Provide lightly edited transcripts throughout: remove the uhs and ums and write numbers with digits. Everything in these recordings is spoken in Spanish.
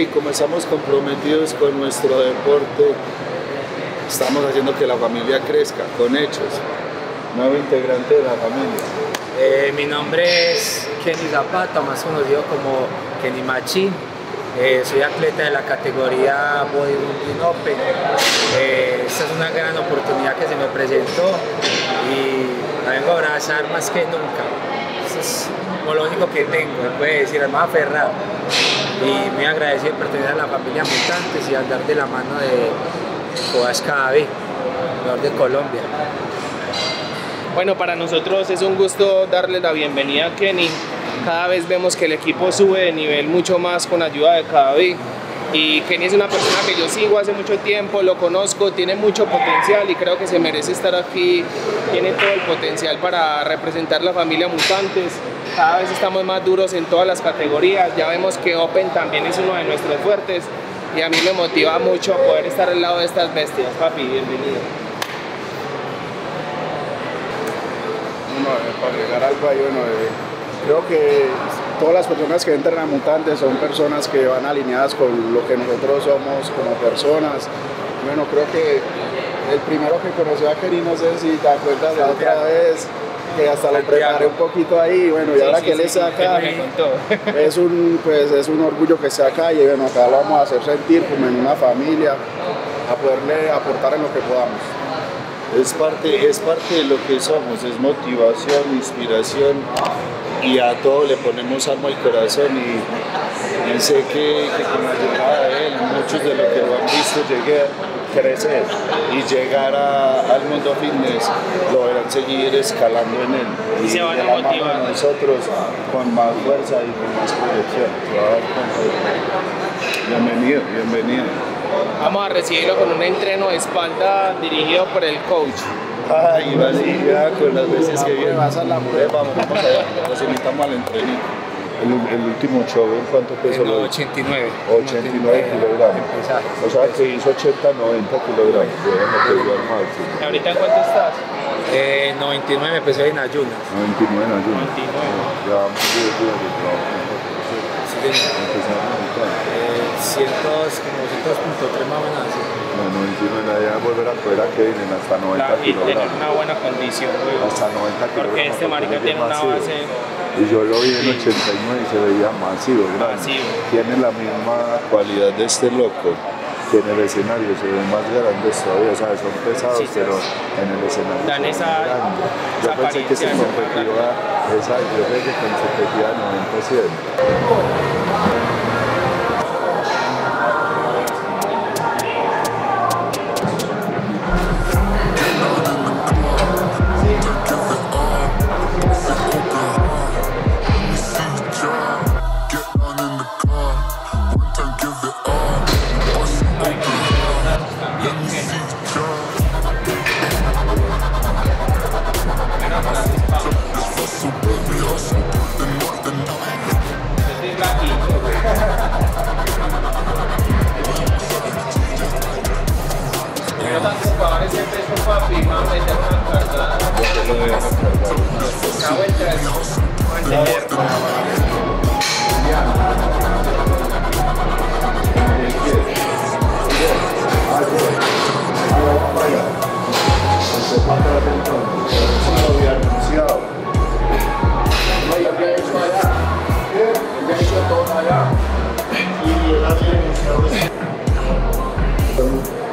y como estamos comprometidos con nuestro deporte, estamos haciendo que la familia crezca con hechos. Nuevo integrante de la familia. Mi nombre es Kenny Zapata, más conocido como Kenny Machín. Soy atleta de la categoría Bodybuilding Open. Esta es una gran oportunidad que se me presentó y la vengo a abrazar más que nunca. Esto es como lo único que tengo, me puede decir, más aferrado. Y me agradecido de pertenecer a la familia Mutantes y andar de la mano de Kovacs Cadavid, mejor de Colombia. Bueno, para nosotros es un gusto darle la bienvenida a Kenny. Cada vez vemos que el equipo sube de nivel mucho más con ayuda de Cadavid. Y Kenny es una persona que yo sigo hace mucho tiempo, lo conozco, tiene mucho potencial y creo que se merece estar aquí. Tiene todo el potencial para representar la familia Mutantes. Cada vez estamos más duros en todas las categorías. Ya vemos que Open también es uno de nuestros fuertes. Y a mí me motiva mucho poder estar al lado de estas bestias. Papi, bienvenido. Para llegar al país, creo que todas las personas que entran a Mutantes son personas que van alineadas con lo que nosotros somos como personas. Bueno, creo que el primero que conoció a Kerino, no sé si te acuerdas la otra vez, que hasta lo preparé un poquito ahí, bueno, y ahora que él está acá, es un orgullo que esté acá, y bueno, acá lo vamos a hacer sentir como en una familia, a poderle aportar en lo que podamos. Es parte de lo que somos, es motivación, inspiración, y a todo le ponemos alma al corazón, y sé que con la llegada de él, muchos de los que lo han visto llegué a crecer y llegar al mundo fitness, lo verán seguir escalando en él, y se van a motivar a nosotros con más fuerza y con más proyección. Bienvenido, bienvenido. Vamos a recibirlo con un entreno de espalda dirigido por el coach. Ay, vale, con las veces que viene. Vamos allá, nos invitamos al entreno. El último show, ¿en cuánto peso? En 89. 89 kilogramos. O sea que hizo 80-90 kilogramos. ¿Y ahorita en cuánto estás? 99 pesos en ayunas. 99 en ayunas. Ya vamos a empezar. 100, como 100.3 más o menos. No, 99, ya volver a poder a que vienen hasta 90 kilogramos. Y tener una buena condición, luego. Hasta 90 kilogramos. Porque este marica tiene una base. Y yo lo vi en 89 y se veía masivo, grande. Masivo. Tiene la misma cualidad de este loco, que en el escenario se ven más grandes todavía, ¿sabes? Son pesados, sí, pero en el escenario dan esa. Yo pensé que se competía, yo pensé que competía 90-100.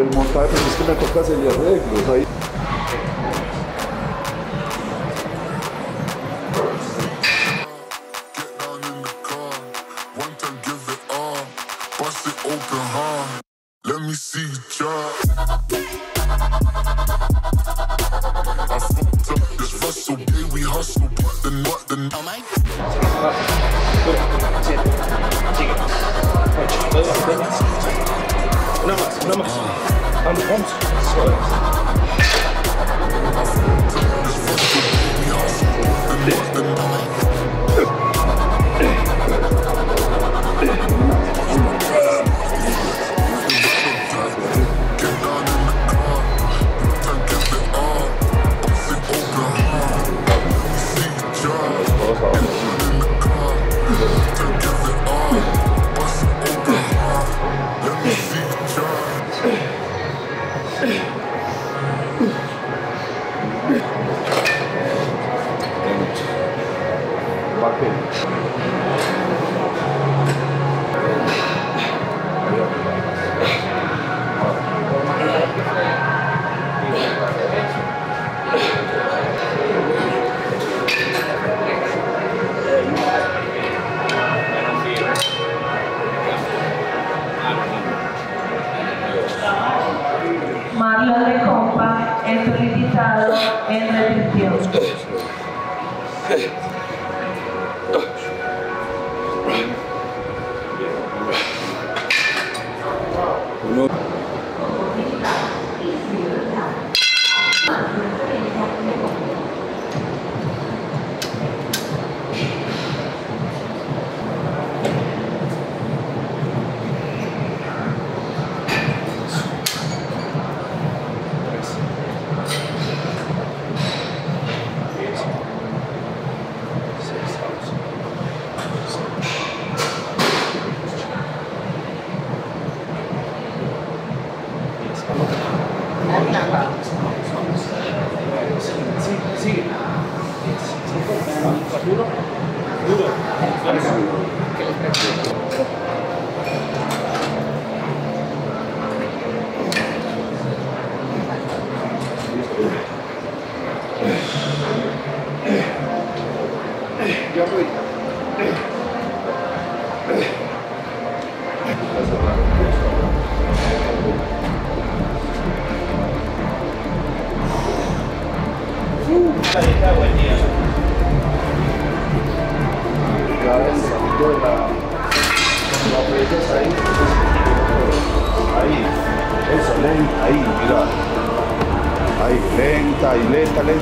El montaje es que me toca hacer los arreglos ahí. el solicitado en retención.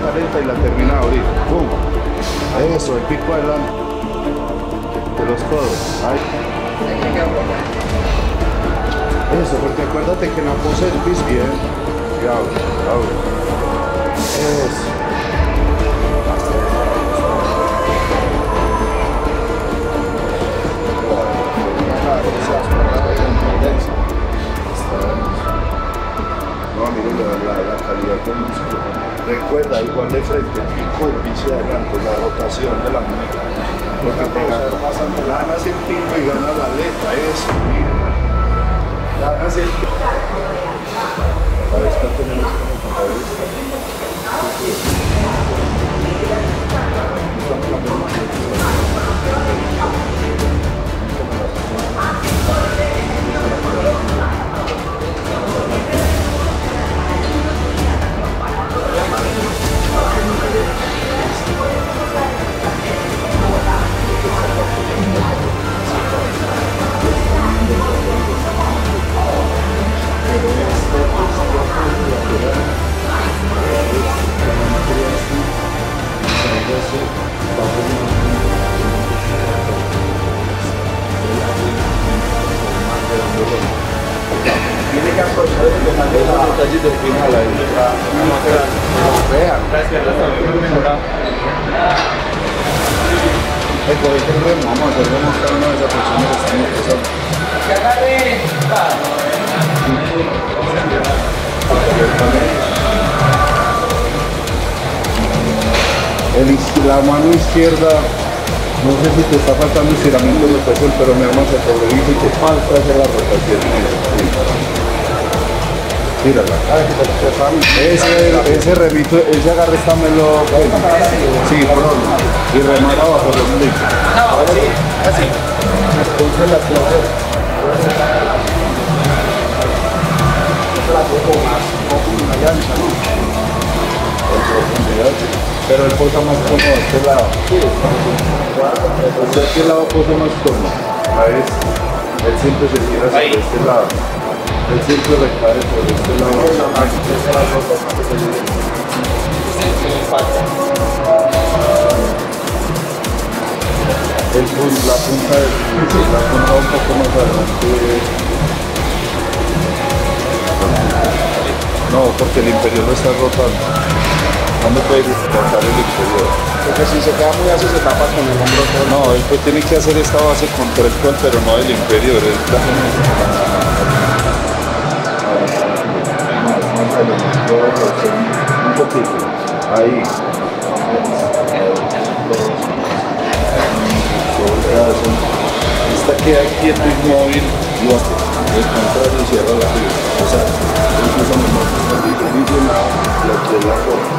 Lenta y la termina ahorita. ¡Pum! Eso, el pico adelante. De los codos. Ahí. Eso, porque acuérdate que en la pose del pis bien. Bravo, bravo. Eso. No, miren la calidad del músculo. Recuerda, igual de frente, pico y pinche de adelante, la rotación de la muñeca. Porque ganas el pico y ganas la aleta, eso, mira. Ganas el pico. Para después tenemos como para la mano izquierda, no sé si te está faltando estiramiento de rotación, pero mi hermano se sobrevive y te falta hacer la rotación. Tírala. Ese remito, ese agarre está melo. Sí, perdón. Y remata bajo los blindos. Así. Entonces la clave. Pero el posa más cómodo de este lado. De este lado posa más cómodo. A ver, él siempre se tira hacia este lado. Él siempre recae por este lado. La punta un poco más adelante. No, porque el inferior lo está rotando. No me puede cortar el exterior. Porque si se queda muy así se tapa con el hombro todo. No, él pues tiene que hacer esta base contra el cual, pero no del inferior. Él está en el... Un poquito. Ahí. Esta queda quieto y móvil. Y el contrario cierra la piel. O sea, incluso me muestra la piel la forma.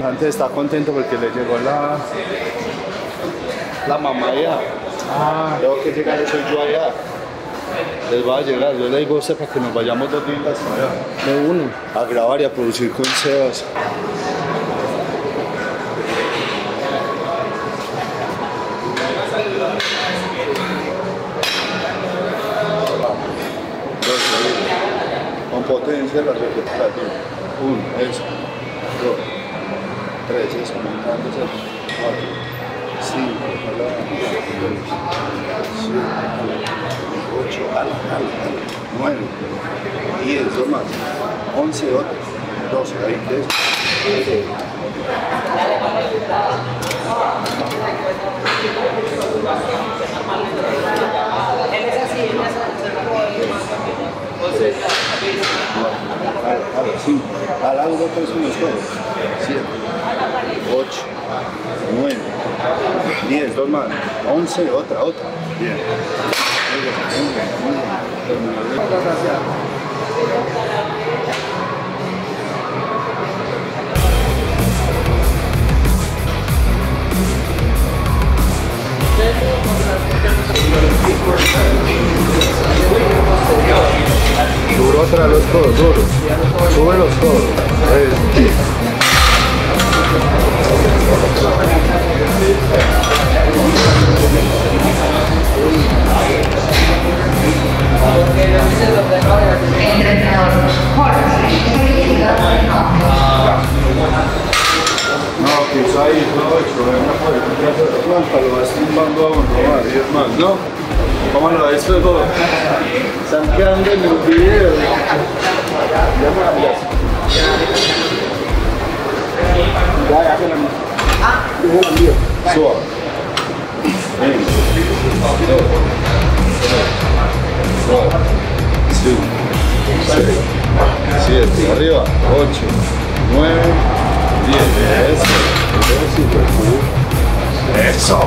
Antes está contento porque le llegó la mamá allá. Tengo que llegar, soy yo allá. Les va a llegar, yo le digo a usted para que nos vayamos 2 días allá. De uno. A grabar y a producir con Sebas. Con potencia la recuperación. 1, 2, 3, eso, montándose, 4, 5, 6, 7, 8, 9, 10, 2 más, 11, 12, 23, 5, a la 1, 3, 1, 7, 8, 9, 10, 2 más, 11, otra, bien. Duro tras los codos, duro. Sube los codos. Santa lo va estrimbando a Gondomar, y es más, ¿no? Vámonos a esto de todo. Están quedando en el video. Ya, suba. Sí. 6, 7, arriba, 8, 9, 10. Eso.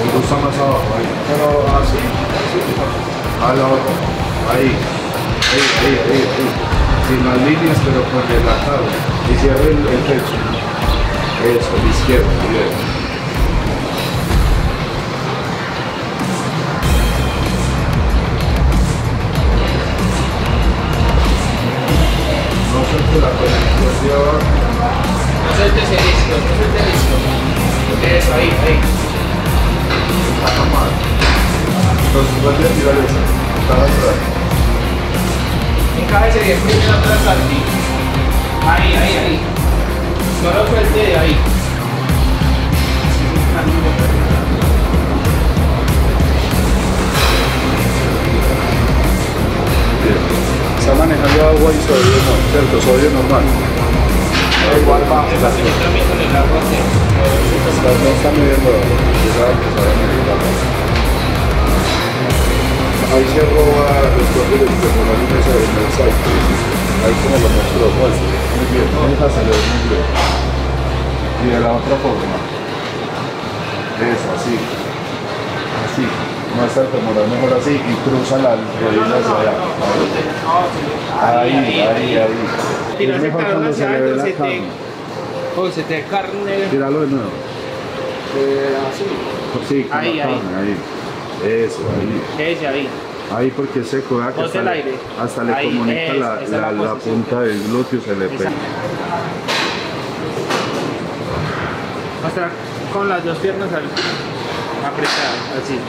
Me gusta más abajo, ahí. Pero así, así. A la otra. Ahí. Sin las líneas, pero con relajado. Y cierra el pecho. Eso, el izquierdo, bien. No suelto la conexión. No sueltes el disco, no sueltes el disco. Eso, ahí. Está mal. Entonces voy a tirar esa. Está atrás. Encájese bien primero atrás al ti. Ahí. No lo suelte de ahí. Bien. Está manejando agua y sodio, ¿no? ¿Cierto? Sodio normal. Igual va. No está midiendo. Ahí se roba los cuerpos de la línea sobre el salto. Ahí como lo mostró. Muy bien, muy bien. Y de la otra forma. Es así. Así. No está el mejor así y cruza la rodilla hacia allá. Ahí. Y no se cuando se le ve la carne. O se te carne. Tíralo de nuevo. Así. Sí, ahí. Eso, ahí. Ahí porque se coda que hasta le comunica la punta del glúteo, se le pega. Hasta con las dos piernas apretadas, así.